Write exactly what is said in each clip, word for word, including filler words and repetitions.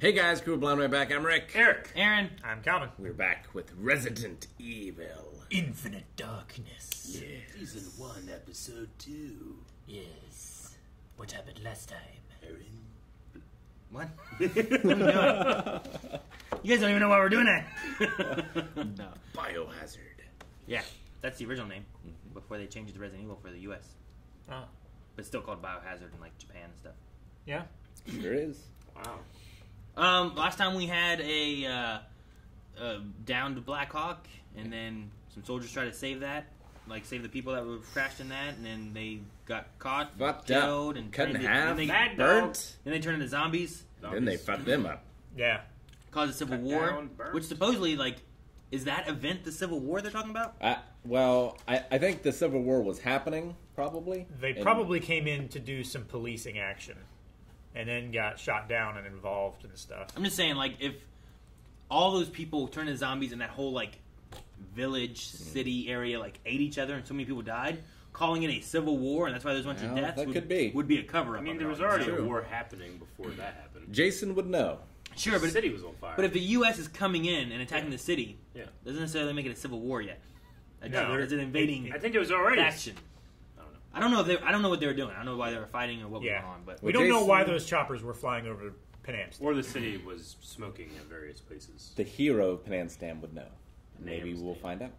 Hey guys, cool Blind Wave back. I'm Rick. Eric. Aaron. I'm Calvin. We're back with Resident Evil. Infinite Darkness. Yes. Season one, episode two. Yes. What happened last time? Aaron. What? What are you doing? You guys don't even know why we're doing that. No. Biohazard. Yeah, that's the original name before they changed it to Resident Evil for the U S. Oh. But it's still called Biohazard in like Japan and stuff. Yeah. Sure is. Wow. Um, last time we had a uh, uh, downed Black Hawk, and then some soldiers tried to save that, like save the people that were crashed in that, and then they got caught, fucked killed, up, and cut in half, and they, burnt. Then they turned into zombies. zombies. Then they fucked them up. Yeah, caused a civil cut war, down, which supposedly like is that event the Civil War they're talking about? Uh, well, I, I think the Civil War was happening. Probably they probably and... came in to do some policing action. And then got shot down and involved and stuff. I'm just saying, like, if all those people turned into zombies and that whole, like, village, city area, like, ate each other and so many people died, calling it a civil war, and that's why there's a bunch well, of deaths, that would, could be. would be a cover-up. I mean, there was already a war happening before that happened. Jason would know. Sure, but the city was on fire. But if the U S is coming in and attacking yeah. the city, yeah. doesn't necessarily make it a civil war yet. It's, no, it's an invading I think it was already faction. I don't know if they, I don't know what they were doing. I don't know why they were fighting or what yeah. was on. But we don't Jason, know why those choppers were flying over Penance Dam. Or the city was smoking at various places. The hero of Penance Dam would know. Maybe we'll find out.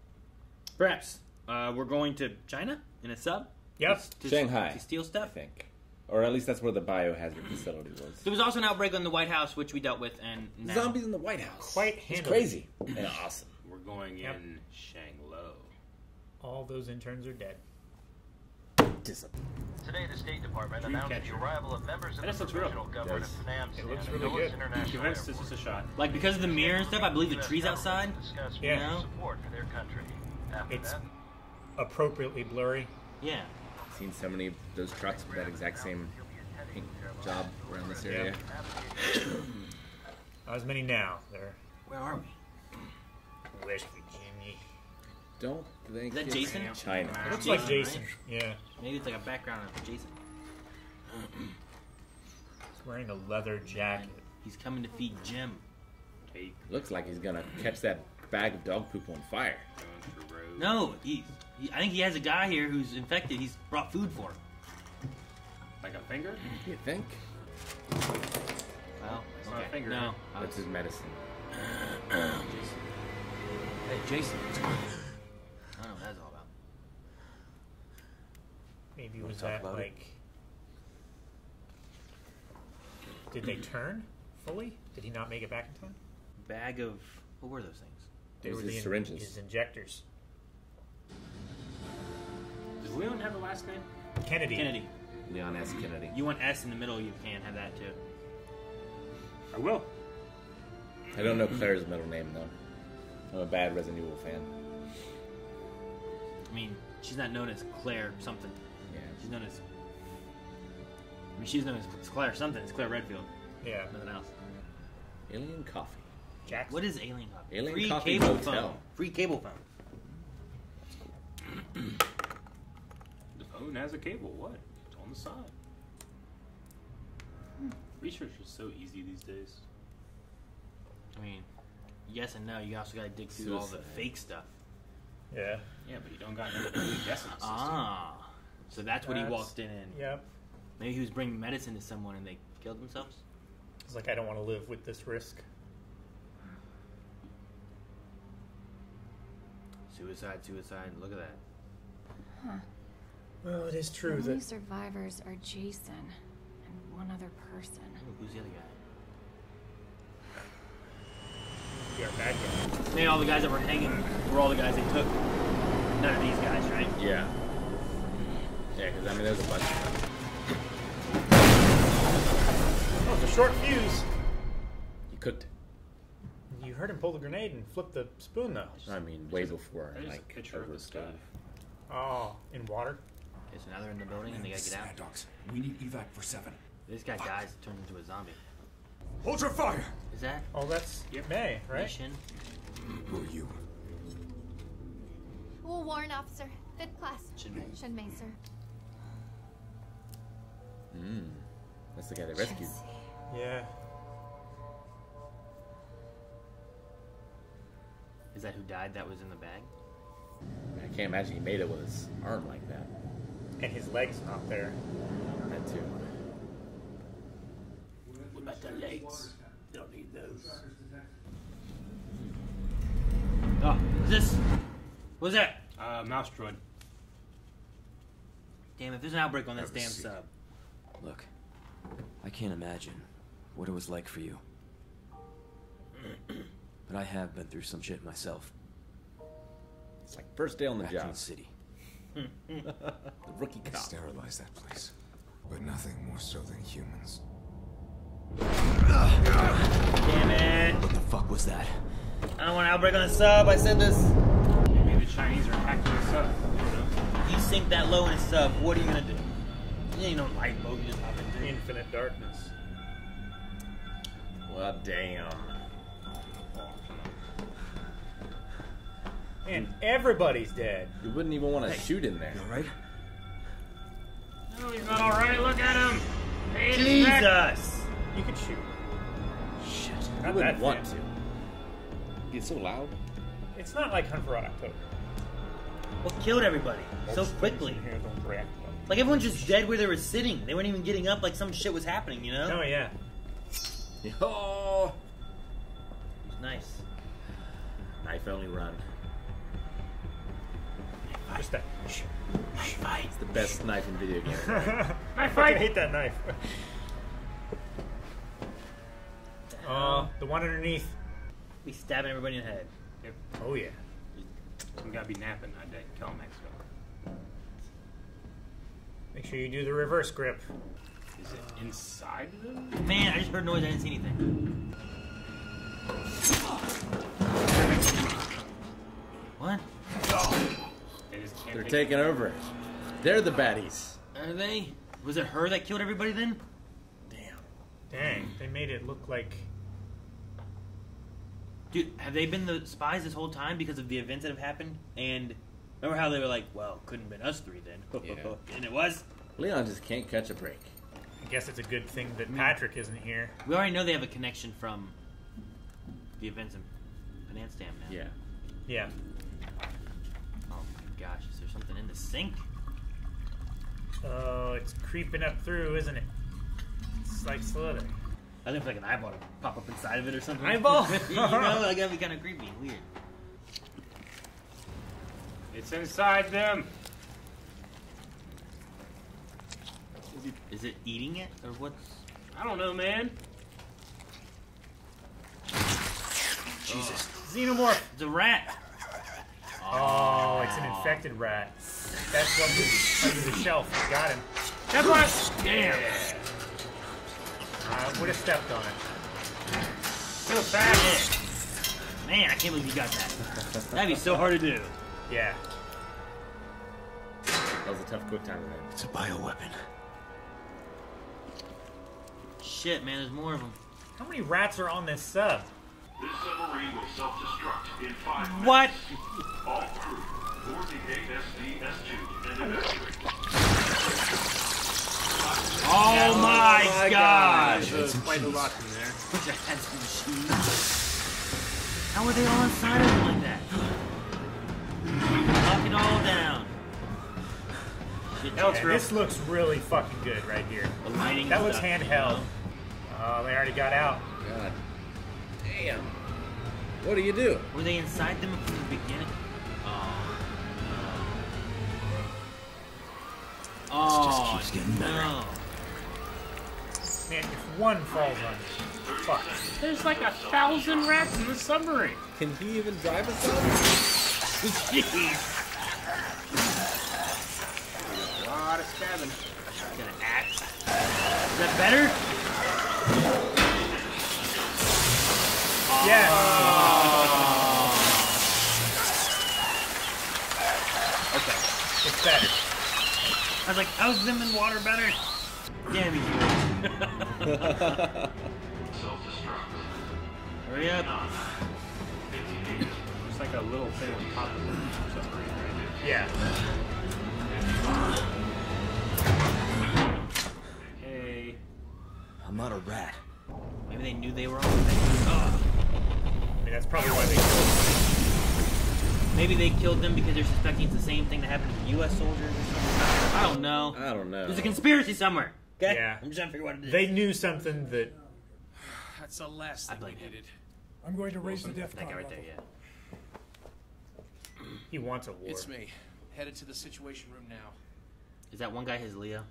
Perhaps uh, we're going to China in a sub. Yep, to, to Shanghai to steal stuff. I think, or at least that's where the biohazard facility was. There was also an outbreak in the White House, which we dealt with, and now. Zombies in the White House. Quite it's crazy and awesome. We're going yep. in Shang-Lo. All those interns are dead. Today, the State Department announced the arrival of members of the provisional government of Penance Dam. It looks really good. Events is just a shot. Like because of the mirror and stuff, I believe the trees outside. Yeah. Support for their country. It's appropriately blurry. Yeah. I've seen so many of those trucks with that exact same pink job around this area. Yeah. Not as many now. There. Where are we? West Virginia. Don't think. Is that Jason? China. It looks Jason, like Jason. Right? Yeah. Maybe it's like a background of Jason. He's wearing a leather jacket. He's coming to feed Jim. Hey. Looks like he's gonna catch that bag of dog poop on fire. No, he, he. I think he has a guy here who's infected. He's brought food for him. Like a finger? You think? Well, it's okay. not a finger. No, that's his medicine. Jason. Hey, Jason. I don't know what that's all about. Maybe it was that, like... It? Did they turn fully? Did he not make it back in time? Bag of... What were those things? They Those were the syringes. In, his injectors. Does Leon have a last name? Kennedy. Kennedy. Leon S Kennedy. You want S in the middle, you can have that, too. I will. I don't know Claire's middle name, though. I'm a bad Resident Evil fan. I mean, she's not known as Claire something. Yeah. She's known as... I mean, she's known as Claire something. It's Claire Redfield. Yeah. Nothing else. Alien Coffee. Jackson. What is Alien Coffee? Alien Free Coffee cable Hotel. Phone. Free cable phone. The phone has a cable. What? It's on the side. Hmm. Research is so easy these days. I mean, yes and no. You also got to dig through Suicide. all the fake stuff. Yeah. Yeah, but you don't got no guessing system. Ah. So that's what that's, he walked in and... Yep. Maybe he was bringing medicine to someone and they killed themselves? It's like, I don't want to live with this risk. Suicide, suicide. Look at that. Huh. Well, it is true the that... The survivors are Jason and one other person. Ooh, who's the other guy? Back Maybe all the guys that were hanging were all the guys they took. None of these guys, right? Yeah. Yeah, because I mean, there's a bunch of them. Oh, it's a short fuse. You cooked it. You heard him pull the grenade and flip the spoon, though. I mean, way before. There's like, a picture of this guy. Oh, in water? There's another in the building, and they gotta get out. Dogs. We need evac for seven. This guy Fuck. dies, turns into a zombie. Hold your fire! Is that? Oh, that's yep. May, right? Mission. Who are you? Well, Warrant Officer, fifth class. Shin Mei. Shin Mei, sir. Mmm. That's the guy they rescued. Yeah. Is that who died that was in the bag? I can't imagine he made it with his arm like that. And his leg's not there. That too. What about the legs? You don't need those. Oh, is this? What's that? Uh, mouse droid. Damn, if there's an outbreak on this damn sub. Look, I can't imagine what it was like for you. But I have been through some shit myself. It's like first day on the Back job. In the city. The rookie cop. Sterilized that place, but nothing more so than humans. Damn it! What the fuck was that? I don't want an outbreak on the sub. I said this. Maybe the Chinese are hacking the sub. You sink that low in a sub. What are you gonna do? You ain't no lifeboat. You just hop into Infinite Darkness. Well, damn. And everybody's dead. You wouldn't even want to hey, shoot in there. You all right? No, he's not all right. Look at him. Hey, Jesus. You could shoot. Shit. Not I wouldn't want fan. to. It's so loud. It's not like Hunt for October. Well, killed everybody That's so quickly. Here, don't react. Like, everyone's just dead where they were sitting. They weren't even getting up like some shit was happening, you know? Oh, yeah. Oh. He's nice. Knife only run. Just that. My fight. It's the best knife in video games. Right? My fight. I hate that knife. Oh, uh, the one underneath. We stabbing everybody in the head. Yep. Oh yeah. We gotta be napping that day. Tell Mexico. Make sure you do the reverse grip. Is it inside of them? Man, I just heard noise. I didn't see anything. What? Oh. They They're taking them. over. They're the baddies. Are they? Was it her that killed everybody then? Damn. Dang. They made it look like... Dude, have they been the spies this whole time because of the events that have happened? And remember how they were like, well, couldn't have been us three then. Yeah. And it was? Leon just can't catch a break. I guess it's a good thing that Patrick isn't here. We already know they have a connection from the events in Penance Dam now. Yeah. Yeah. Gosh, is there something in the sink? Oh, it's creeping up through, isn't it? It's like slithering. I think it's like an eyeball to pop up inside of it or something. Eyeball? You know, like, that'd be kind of creepy and weird. It's inside them. Is it, is it eating it or what's? I don't know, man. Jesus. Oh. Xenomorph. It's a rat. Oh, it's an infected rat. That's what was under the shelf. It got him. That was damn. I would have stepped on it. So fast. Man, I can't believe you got that. That'd be so hard to do. Yeah. That was a tough quick time event. It's a bioweapon. Shit, man, there's more of them. How many rats are on this sub? This submarine will self-destruct in five minutes. What? All crew, board the A S D S two and evacuate. Oh my, oh my gosh! There's quite a lot in there. How are they all inside of them like that? Lock it all down. Yeah, this looks really fucking good right here. The lighting that was handheld. Oh, they already got out. God. Damn. What do you do? Were they inside them from the beginning? Oh, no. Oh, this just keeps getting better. No. Man, if one falls on you, fuck. There's like a thousand rats in the submarine. Can he even drive us up? Jeez. A lot of stabbing. I'm gonna axe. Is that better? Yes. Oh. Okay. It's better. I was like, how's them in water better? Damn you. Self-destruct. Hurry up. It's like a little thing on top of the submarine, right? Yeah. Hey. I'm not a rat. Maybe they knew they were on the thing. That's probably why they killed Maybe they killed them because they're suspecting it's the same thing that happened to U S soldiers or something. I don't know. I don't know. There's a conspiracy somewhere. Okay? Yeah. I'm just trying to figure out what it is. They knew something that... That's the last thing we needed. I'm going to raise the death guy right there, yeah. He wants a war. It's me. Headed to the situation room now. Is that one guy his Leo?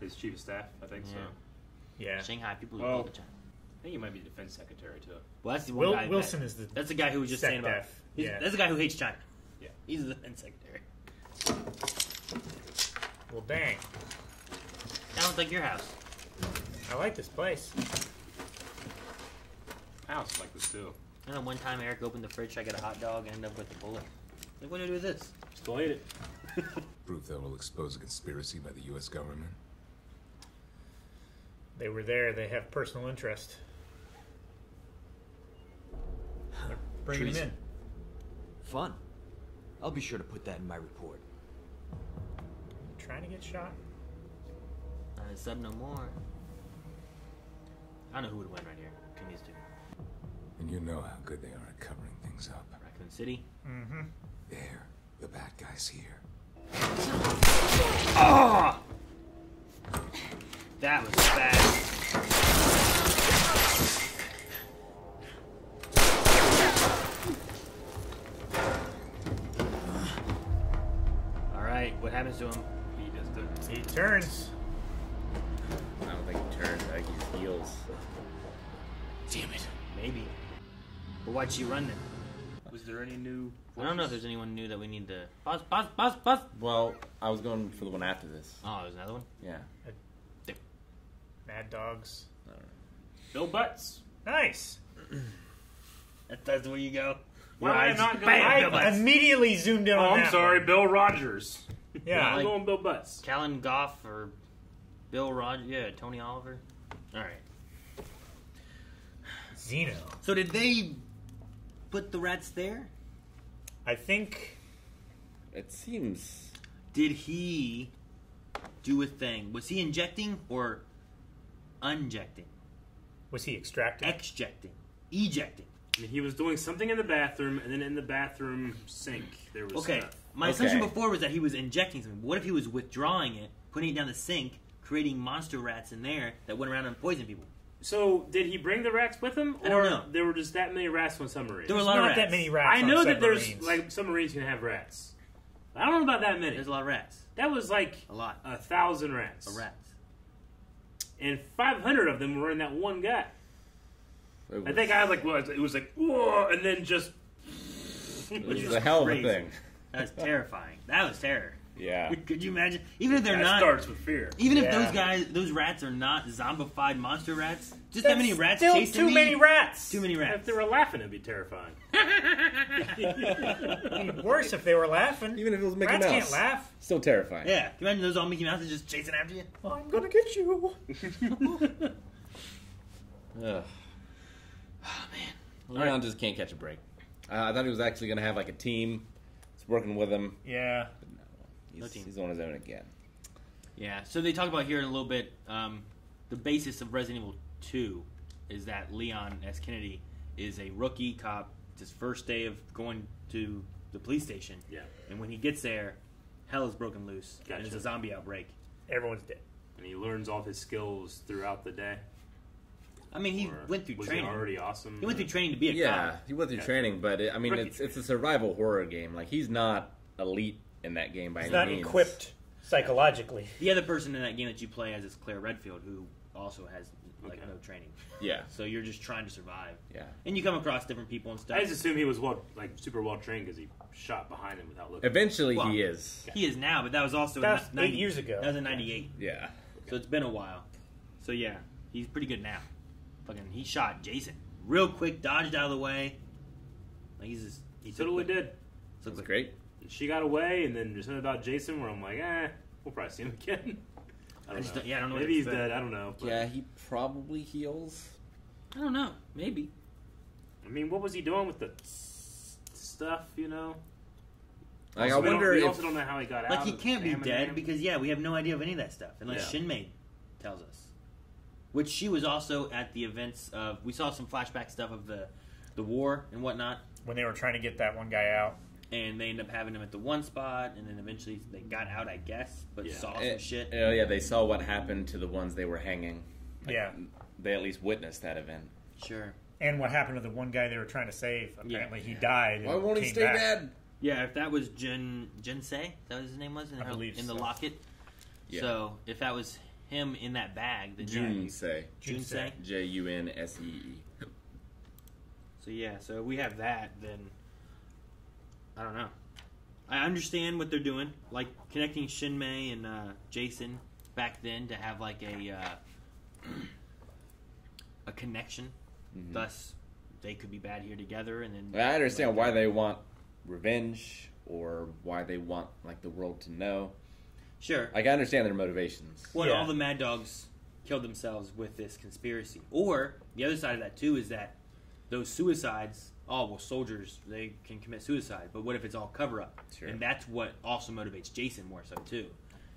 His chief of staff, I think yeah. so. Yeah. Shanghai people who well, the time. I think he might be the defense secretary too. Well, that's the one Will, guy. Wilson that, is the. That's the guy who was just saying about. He's, yeah. That's the guy who hates China. Yeah. He's the defense secretary. Well, dang. That looks like your house. I like this place. My house like this too. I know one time Eric opened the fridge, I got a hot dog, and ended up with a bullet. Like, what do I do with this? Still ate it. Prove that will expose a conspiracy by the U S government. They were there. They have personal interest. They're bringing them in. Fun. I'll be sure to put that in my report. You trying to get shot? Not a sub no more. I don't know who would win right here. Between these two. And you know how good they are at covering things up. Raccoon City. Mm-hmm. There. The bad guy's here. Oh! That was fast. Alright, what happens to him? He just He turns. I don't think he turns, I think he heals. Damn it. Maybe. But why'd she run then? Was there any new... I don't know if there's anyone new that we need to... Pause, pause, pause, pause! Well, I was going for the one after this. Oh, there's another one? Yeah. I Mad Dogs. All right. Bill Butts. Nice. that, that's the way you go. Why well, am I not going I Bill Butts. Immediately zoomed in oh, on I'm that. I'm sorry, one. Bill Rogers. Yeah, I'm like going Bill Butts. Callan Goff or Bill Rogers. Yeah, Tony Oliver. All right. Zeno. So did they put the rats there? I think... It seems... Did he do a thing? Was he injecting or... Unjecting. Was he extracting? Exjecting. Ejecting. I mean, he was doing something in the bathroom, and then in the bathroom sink, there was Okay, stuff. my okay. assumption before was that he was injecting something. What if he was withdrawing it, putting it down the sink, creating monster rats in there that went around and poisoned people? So, did he bring the rats with him? Or I don't know. There were just that many rats on submarines? There were a lot There's of not rats. Not that many rats I know on that submarines. There's, like, submarines can have rats. I don't know about that many. There's a lot of rats. That was, like, a lot. A thousand rats. A rat. And five hundred of them were in that one guy. Was, I think I was like, well, it was like, whoa, and then just... It was, was a hell of a thing. That was terrifying. That was terror. Yeah. Could you imagine? Even if they're that not... starts with fear. Even yeah. if those guys, those rats are not zombified monster rats, just That's that many rats still chasing too me, many rats. Too many rats. If they were laughing, it'd be terrifying. Even worse if they were laughing. Even if it was Mickey rats Mouse. Rats can't laugh. Still terrifying. Yeah. Can you imagine those all Mickey Mouses just chasing after you? Well, I'm gonna get you. Ugh. Oh, man. Leon just can't catch a break. Uh, I thought he was actually gonna have, like, a team that's working with him. Yeah. He's, he's on his own again. Yeah, so they talk about here in a little bit, um, the basis of Resident Evil two is that Leon S. Kennedy is a rookie cop. It's his first day of going to the police station. Yeah. And when he gets there, hell is broken loose. Gotcha. And it's a zombie outbreak. Everyone's dead. And he learns all his skills throughout the day. I mean, he or went through was training. Was he already awesome? He went through training to be a yeah, cop. Yeah, he went through yeah. training, but, it, I mean, it's, it's a survival horror game. Like, he's not elite in that game by He's any means. Not equipped psychologically. The other person in that game that you play as is Claire Redfield, who also has like okay. no training. Yeah. So you're just trying to survive. Yeah. And you come across different people and stuff. I just assume he was well, like super well trained because he shot behind him without looking. Eventually well, he is. He is now, but that was also that was in eight years ago. That was in ninety-eight. Yeah. Okay. So it's been a while. So yeah, he's pretty good now. Fucking, he shot Jason real quick, dodged out of the way. Like he's just, he totally quick. did. Looks like, great. She got away, and then there's something about Jason where I'm like, eh, we'll probably see him again. I don't I know. Don't, yeah, I don't know. Maybe he's dead. I don't know. But. Yeah, he probably heals. I don't know. Maybe. I mean, what was he doing with the stuff? You know. Like, also, I wonder. We if, also don't know how he got like out. Like, he can't be dead because yeah, we have no idea of any of that stuff unless yeah. Shin Mei tells us. Which she was also at the events of. We saw some flashback stuff of the, the war and whatnot. When they were trying to get that one guy out. and they end up having him at the one spot, and then eventually they got out, I guess, but yeah. saw some it, shit. Oh yeah, they saw what happened to the ones they were hanging. Like, yeah, they at least witnessed that event. Sure. And what happened to the one guy they were trying to save? Apparently, yeah. he died. Why won't he stay back. dead? Yeah, if that was Jun Jun See, is that what his name was in, her, in the so. locket. Yeah. So if that was him in that bag, then Jun See, Jun See, J U N S E E. So yeah, so if we have that, then I don't know. I understand what they're doing, like connecting Shin Mei and uh, Jason back then to have like a uh, a connection. Mm-hmm. Thus, they could be bad here together, and then. Well, I understand why they want revenge, or why they want like the world to know. Sure. Like I understand their motivations. Well, yeah. all the Mad Dogs killed themselves with this conspiracy. Or the other side of that too is that those suicides. Oh well, soldiers they can commit suicide, but what if it's all cover up? Sure. And that's what also motivates Jason more so too.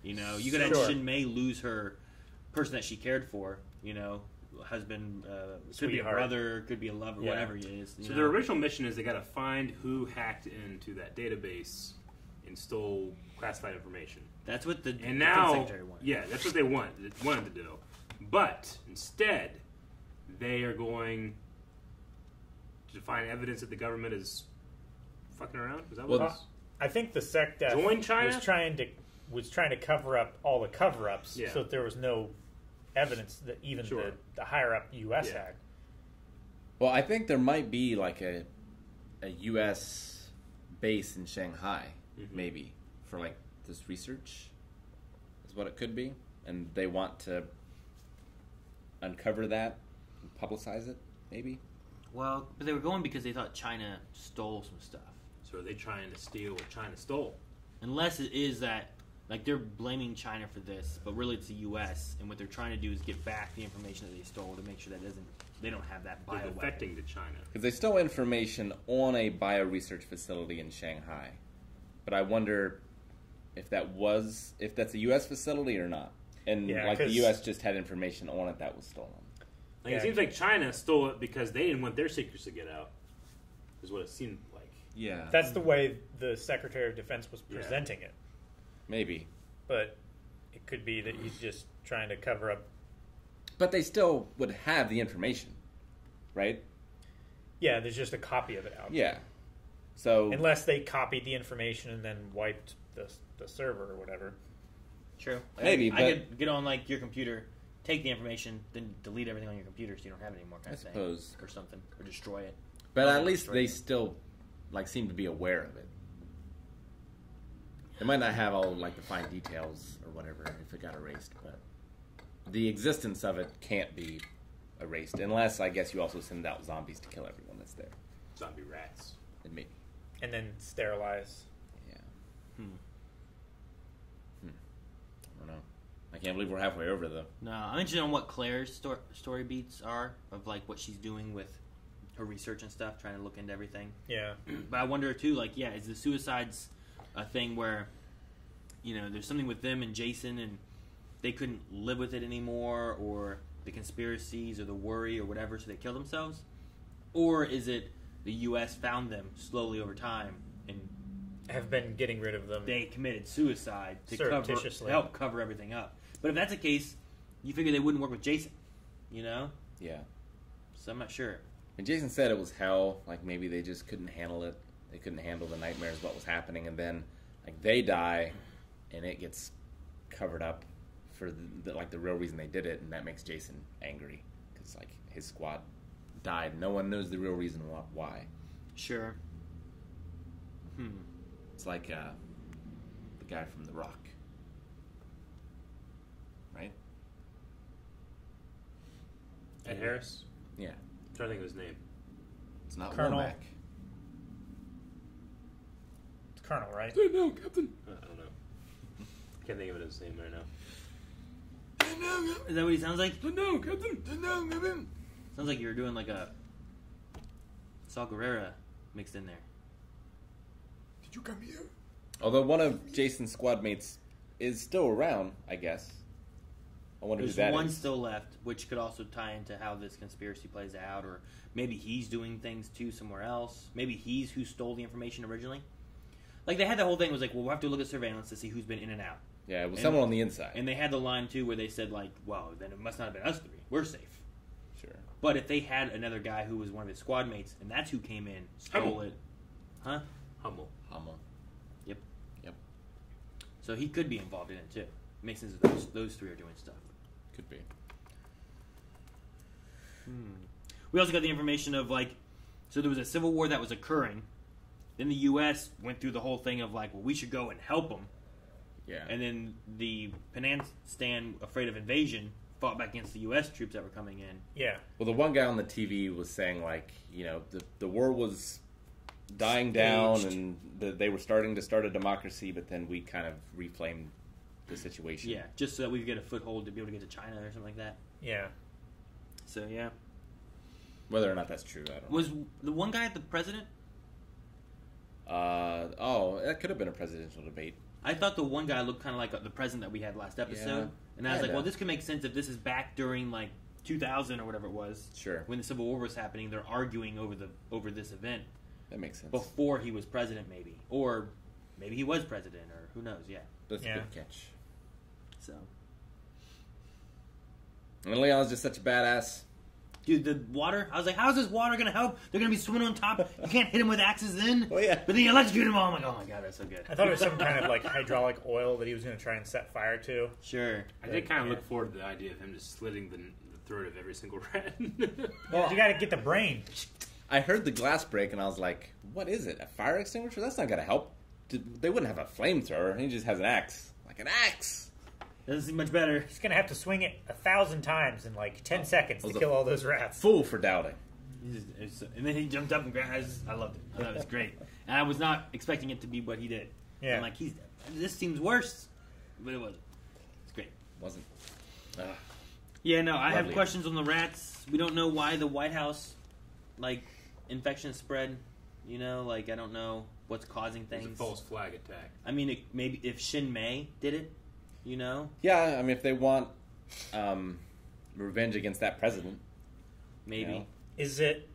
You know, you could sure. have Shin Mei lose her person that she cared for. You know. Husband, uh, could be a brother, could be a lover, yeah. whatever it is. So know. Their original mission is they got to find who hacked into that database and stole classified information. That's what the and now, secretary wanted. Yeah, that's what they want, wanted to do. But instead, they are going to find evidence that the government is fucking around. Is that what? Well, it is? I think the sect uh, joined China was trying to was trying to cover up all the cover-ups, yeah. so that there was no. Evidence that even sure. the, the higher up U S yeah. hack. Well, I think there might be like a a U S base in Shanghai, mm-hmm. maybe for like this research, is what it could be, and they want to uncover that, and publicize it, maybe. Well, but they were going because they thought China stole some stuff. So are they trying to steal what China stole? Unless it is that. Like, they're blaming China for this, but really it's the U S, and what they're trying to do is get back the information that they stole to make sure that doesn't, they don't have that bio weapon. It's affecting to China. Because they stole information on a bioresearch facility in Shanghai. But I wonder if that was, if that's a U S facility or not. And, yeah, like, the U S just had information on it that was stolen. Like, yeah. It seems like China stole it because they didn't want their secrets to get out, is what it seemed like. Yeah. That's the way the Secretary of Defense was presenting yeah. it. Maybe. But it could be that he's just trying to cover up. But they still would have the information, right? Yeah, there's just a copy of it out yeah. there. Yeah. So unless they copied the information and then wiped the, the server or whatever. True. Like, maybe, I, but I could get on, like, your computer, take the information, then delete everything on your computer so you don't have it anymore, kind I of suppose. Thing. Or something. Or destroy it. But or at least they it. still, like, seem to be aware of it. It might not have all like the fine details or whatever if it got erased, but the existence of it can't be erased unless I guess you also send out zombies to kill everyone that's there. Zombie rats. And maybe. And then sterilize. Yeah. Hmm. Hmm. I don't know. I can't believe we're halfway over though. No, I'm interested in what Claire's sto story beats are of like what she's doing with her research and stuff, trying to look into everything. Yeah. But I wonder too, like, yeah, is the suicides a thing where, you know, there's something with them and Jason and they couldn't live with it anymore, or the conspiracies or the worry or whatever, so they kill themselves? Or is it the U S found them slowly over time and have been getting rid of them? They committed suicide to cover, to help cover everything up. But if that's the case, you figure they wouldn't work with Jason, you know? Yeah. So I'm not sure. And Jason said it was hell, like maybe they just couldn't handle it. They couldn't handle the nightmares, what was happening, and then like they die, and it gets covered up for the, the, like the real reason they did it, and that makes Jason angry because like his squad died. No one knows the real reason why. Sure. Hmm. It's like uh, the guy from The Rock, right? Ed Harris. Yeah. I'm trying to think of his name. It's not Colonel. Womack. Colonel, right? I know, Captain. Uh, I don't know. I can't think of it as his name right now. I know, Captain. Is that what he sounds like? I know, Captain. I know, Captain. Sounds like you were doing like a Saw Gerrera mixed in there. Did you come here? Although one of Jason's squad mates is still around, I guess. I wonder There's who that one is. Still left, which could also tie into how this conspiracy plays out, or maybe he's doing things too somewhere else. Maybe he's who stole the information originally. Like, they had the whole thing. It was like, well, we'll have to look at surveillance to see who's been in and out. Yeah, it was and, someone on the inside. And they had the line, too, where they said, like, well, then it must not have been us three. We're safe. Sure. But if they had another guy who was one of his squad mates, and that's who came in, stole Humble. it. Huh? Humble. Humble. Yep. Yep. So he could be involved in it, too. Makes sense that those, those three are doing stuff. Could be. Hmm. We also got the information of, like, so there was a civil war that was occurring. Then the U S went through the whole thing of, like, well, we should go and help them. Yeah. And then the Penance Dam, afraid of invasion, fought back against the U S troops that were coming in. Yeah. Well, the one guy on the T V was saying, like, you know, the, the war was dying down and the, they were starting to start a democracy, but then we kind of reflamed the situation. Yeah, just so that we could get a foothold to be able to get to China or something like that. Yeah. So, yeah. Whether or not that's true, I don't know. Was the one guy the president? Uh, oh, that could have been a presidential debate. I thought the one guy looked kind of like the president that we had last episode. Yeah. And I was I like, know. well, this could make sense if this is back during, like, two thousand or whatever it was. Sure. When the Civil War was happening, they're arguing over the over this event. That makes sense. Before he was president, maybe. Or maybe he was president, or who knows, yeah. That's yeah. a good catch. So. And Leon's just such a badass. Dude, the water, I was like, how's this water going to help? They're going to be swimming on top. You can't hit them with axes then. Oh, yeah. But then you electrocute them all. I'm like, oh, my God, that's so good. I thought it was some kind of, like, hydraulic oil that he was going to try and set fire to. Sure. I did kind of yeah. look forward to the idea of him just slitting the, the throat of every single rat. Well, you got to get the brain. I heard the glass break, and I was like, what is it? A fire extinguisher? That's not going to help. They wouldn't have a flamethrower. He just has an axe. Like an axe. Doesn't seem much better. He's going to have to swing it a thousand times in like ten oh, seconds to kill all those rats. Fool for doubting. And then he jumped up and grabbed it. I loved it. I thought it was great. And I was not expecting it to be what he did. Yeah. I'm like, he's, this seems worse. But it wasn't. It's great. It wasn't. Uh, yeah, no, I lovely. have questions on the rats. We don't know why the White House, like, infection spread. You know, like, I don't know what's causing things. It was a false flag attack. I mean, it, maybe if Shin Mei did it. You know? Yeah, I mean, if they want um, revenge against that president. Maybe. You know? Is it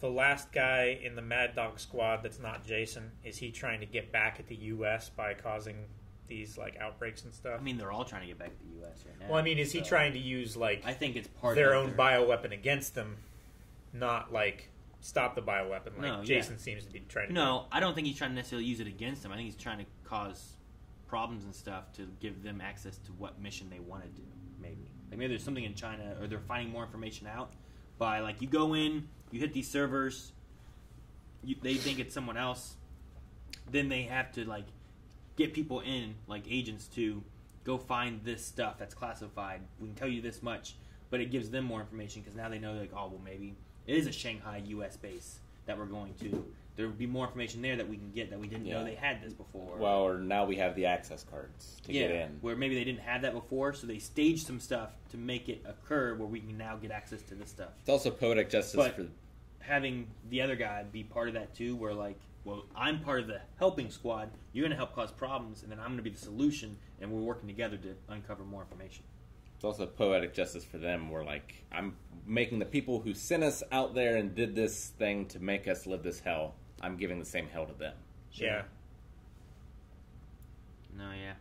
the last guy in the Mad Dog squad that's not Jason? Is he trying to get back at the U S by causing these, like, outbreaks and stuff? I mean, they're all trying to get back at the U S right now. Well, I mean, is so. he trying to use, like, I think it's part their own their... bioweapon against them, not, like, stop the bioweapon like no, Jason yeah. seems to be trying to No, do. I don't think he's trying to necessarily use it against them. I think he's trying to cause problems and stuff to give them access to what mission they want to do, maybe. Like, maybe there's something in China, or they're finding more information out by, like, you go in, you hit these servers, you, they think it's someone else, then they have to, like, get people in, like, agents to go find this stuff that's classified. We can tell you this much, but it gives them more information because now they know, like, oh, well, maybe it is a Shanghai U S base that we're going to. There would be more information there that we can get that we didn't yeah. know they had this before. Well, or now we have the access cards to yeah, get in. Where maybe they didn't have that before, so they staged some stuff to make it occur where we can now get access to this stuff. It's also poetic justice. But for having the other guy be part of that too, where like, well, I'm part of the helping squad, you're going to help cause problems, and then I'm going to be the solution, and we're working together to uncover more information. It's also poetic justice for them. We're like, I'm making the people who sent us out there and did this thing to make us live this hell, I'm giving the same hell to them. Sure. Yeah. No, yeah.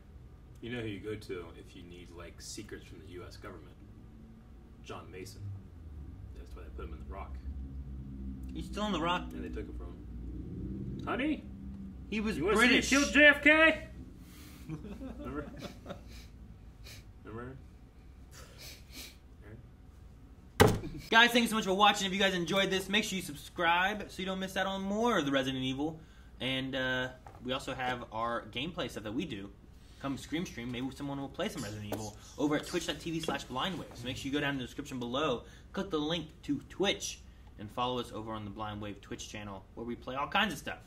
You know who you go to if you need, like, secrets from the U S government? John Mason. That's why they put him in The Rock. He's still in The Rock? And they took him from him. Honey? He was you British. You want to see me kill J F K? Remember? Remember? Guys, thank you so much for watching. If you guys enjoyed this, make sure you subscribe so you don't miss out on more of the Resident Evil. And uh, we also have our gameplay stuff that we do. Come Scream Stream. Maybe someone will play some Resident Evil over at Twitch dot T V slash Blind Wave. So make sure you go down in the description below, click the link to Twitch, and follow us over on the Blind Wave Twitch channel where we play all kinds of stuff.